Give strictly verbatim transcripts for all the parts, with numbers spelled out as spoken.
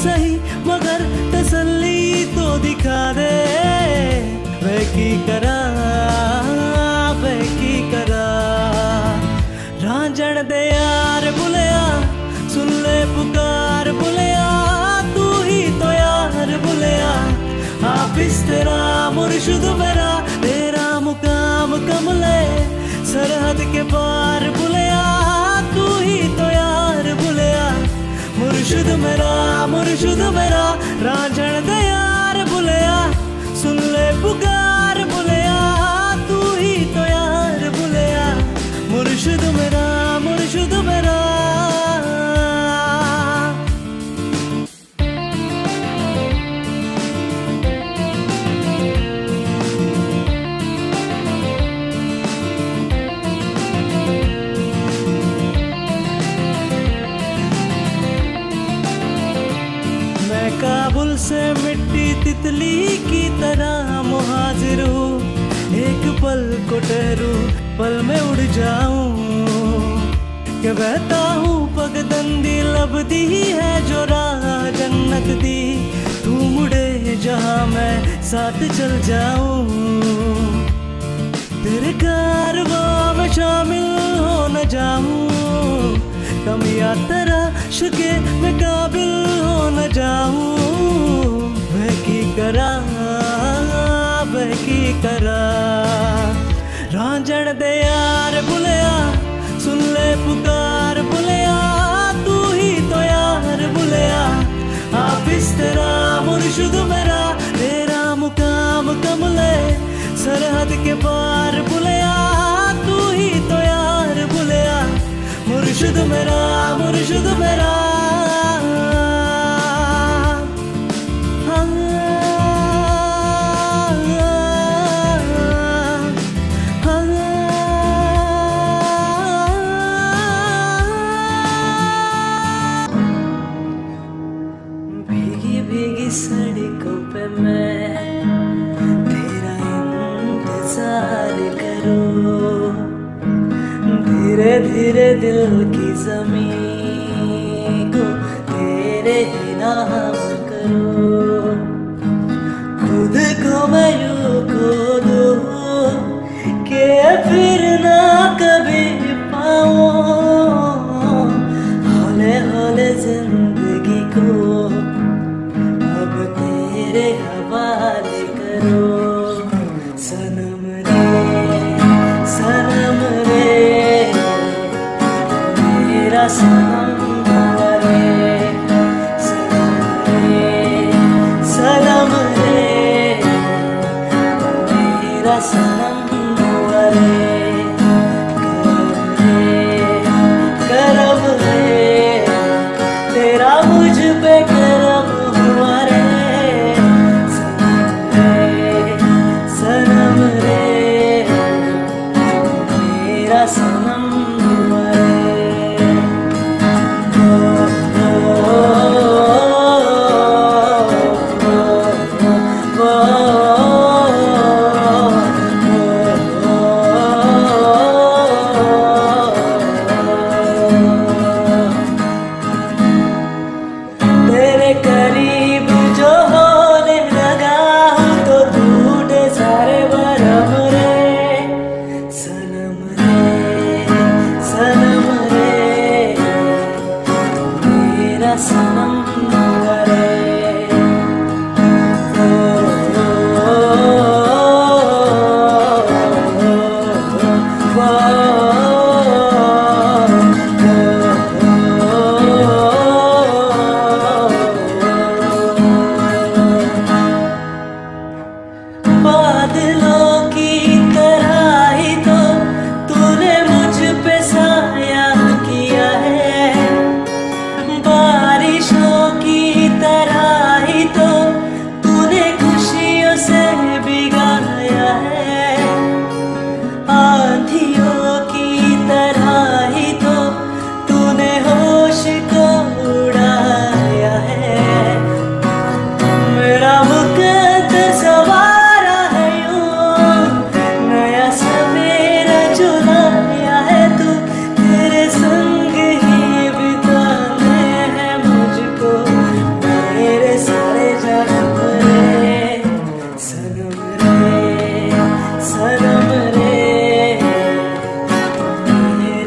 सही मगर तसल्ली तो दिखा दे। मैं की करा मैं की करा रांझण दे यार बुलया, सुन ले पुकार बुलया, तू ही तो यार बुलया। हाफिज़ तेरा मुर्शिद मेरा, तेरा मुकाम कमले सरहद के पार बुलया, तू ही तो यार बुलया। मुर्शिद मेरा मुर्शिद मेरा रांझण दे यार बुलया, सुन ले पुकार बुलया, तू ही तो यार बुलया। मुर्शिद मेरा मुर्शिद मेरा काबुल से मिट्टी तितली की तरह मुहाजिर हूँ, एक पल को ठहरू पल में उड़ जाऊं। क्या बहता हूँ पगदंदी लब दी है जो राह जन्नत दी, तू मुड़े जहाँ मैं साथ चल जाऊं। तेरे कारवा में शामिल हो न जाऊं, कम या तेरा शुके मैं काबिल हो न जाऊं। मैं की करा मैं की करा रांझण दे यार बुलया, सुन ले पुकार बुलया, तू ही तो यार बुलया। हाफिज़ तेरा मुर्शिद मेरा, तेरा मुकाम कमले सरहद के पार बुलया, तू ही तो यार बुलया। मुर्शिद मेरा मुर्शिद मेरा भीगी भीगी सड़कों पे मैं तेरा इंतजार करूं। धीरे धीरे दिल की ज़मीं को तेरे नाम करो। खुद को मैं यूं खो दूं कि फिर ना कभी पाऊं। हौले हौले जिंदगी को अब तेरे हवाले करो। सनम रे सनम रे मेरा सनम रे करम रे तेरा मुझ पे करम हुआ रे। सनम रे मेरा सनम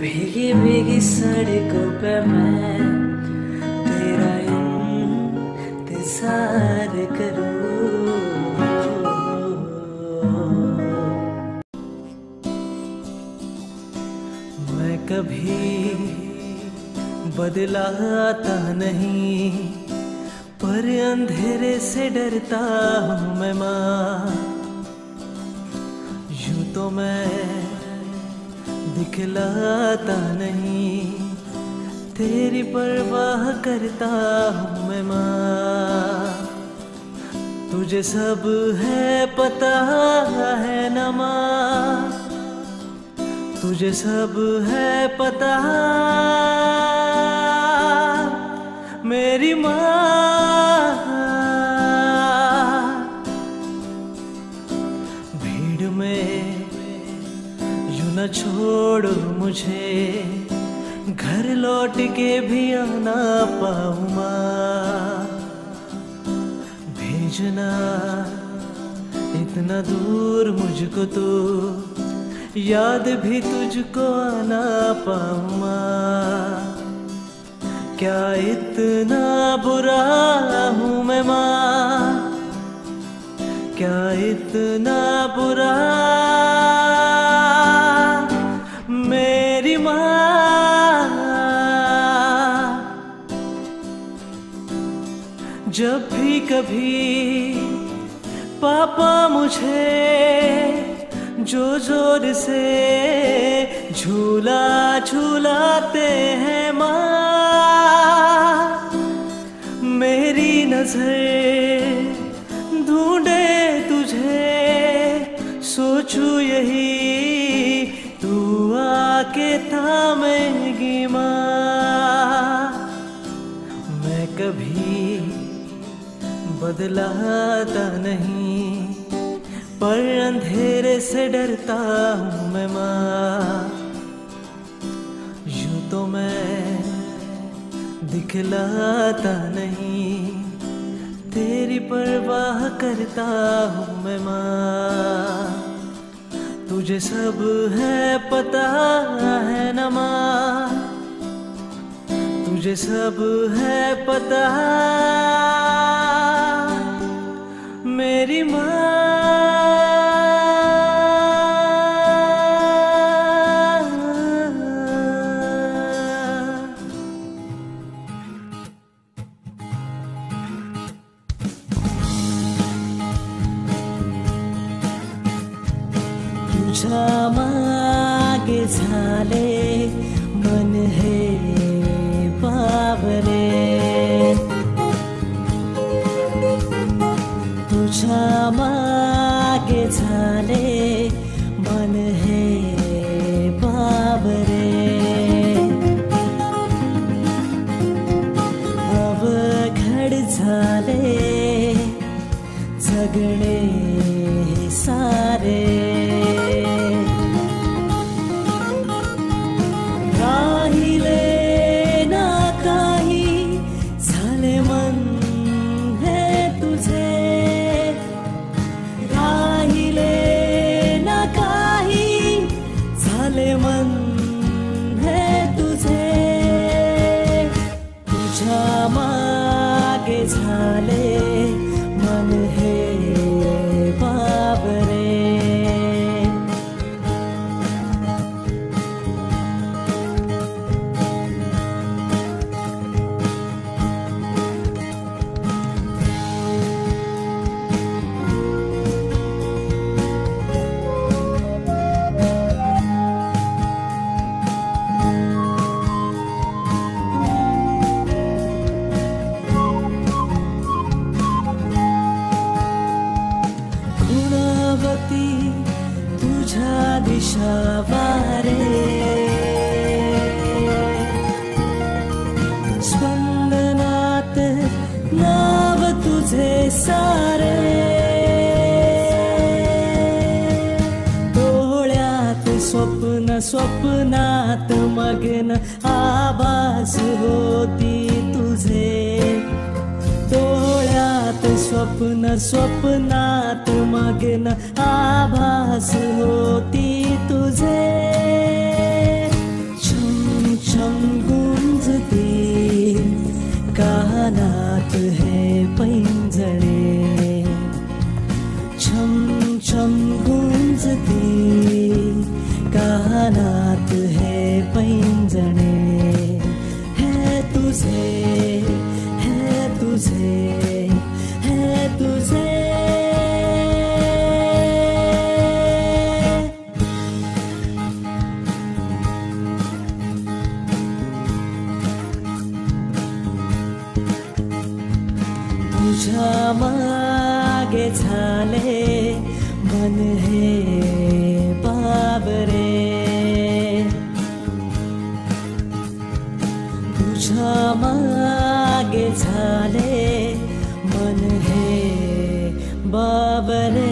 भीगी भीगी सड़कों पे मैं तेरा इंतजार करूं। मैं कभी बदलाता नहीं, पर अंधेरे से डरता हूं मैं माँ। यूं तो मैं दिखलाता नहीं, तेरी परवाह करता हूँ मैं माँ। तुझे सब है पता है न माँ, तुझे सब है पता मेरी माँ। भीड़ में न छोड़ो मुझे, घर लौट के भी आना पाऊँ माँ। भेजना इतना दूर मुझको तो, याद भी तुझको आना पाऊँ माँ। क्या इतना बुरा हूँ मैं माँ, क्या इतना बुरा मेरी माँ। जब भी कभी पापा मुझे जो जोर से झूला झूलाते हैं माँ, मेरी नजर ढूंढे तुझे, सोचू यही के थामेगी माँ। मैं कभी बदलाता नहीं, पर अंधेरे से डरता हूँ मैं माँ। यूं तो मैं दिखलाता नहीं, तेरी परवाह करता हूँ मैं माँ। तुझे सब है पता है न माँ, तुझे सब है पता मेरी माँ। मागे झाले मन है बाबरे, तुझा मागे झाले मन है बाबरे। अब घड़ झाले झगड़े सारे, स्वप्नात मग्न आभास होती तुझे डोळ्यात स्वप्न स्वप्नात मग्न आभास होती तुझे छम छम गुंजती कानात है पिंजरे छम छम गुंजती कानात है पिंजरे है तुझे है तुझे है तुझे तुझा मागे झाले मन है बाबरे तुझा मागे झाले मन है बाबरे।